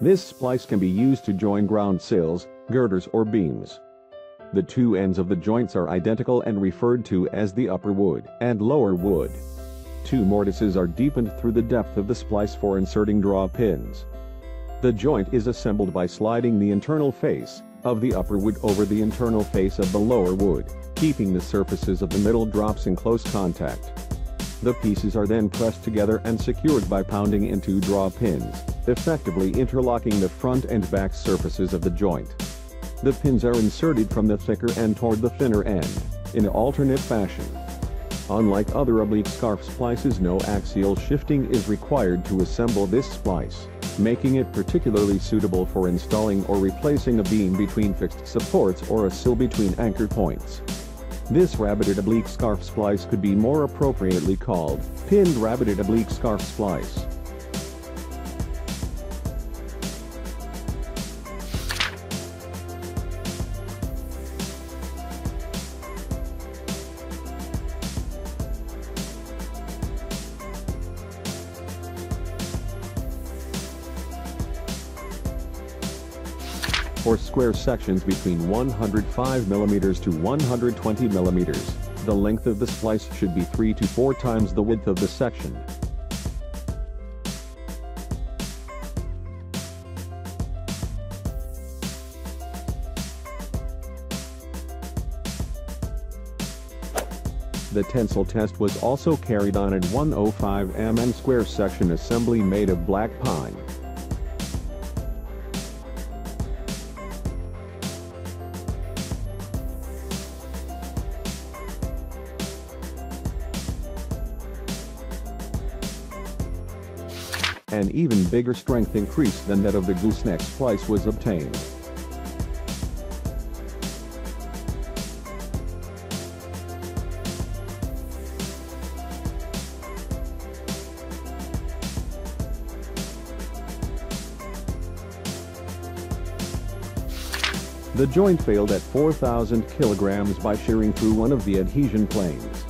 This splice can be used to join ground sails, girders or beams. The two ends of the joints are identical and referred to as the upper wood and lower wood. Two mortises are deepened through the depth of the splice for inserting draw pins. The joint is assembled by sliding the internal face of the upper wood over the internal face of the lower wood, keeping the surfaces of the middle drops in close contact. The pieces are then pressed together and secured by pounding into draw pins, effectively interlocking the front and back surfaces of the joint. The pins are inserted from the thicker end toward the thinner end, in alternate fashion. Unlike other oblique scarf splices, no axial shifting is required to assemble this splice, making it particularly suitable for installing or replacing a beam between fixed supports or a sill between anchor points. This rabbited oblique scarf splice could be more appropriately called pinned rabbited oblique scarf splice. For square sections between 105 mm to 120 mm, the length of the splice should be 3 to 4 times the width of the section. The tensile test was also carried on in 105 mm square section assembly made of black pine. An even bigger strength increase than that of the gooseneck splice was obtained. The joint failed at 4,000 kilograms by shearing through one of the adhesion planes.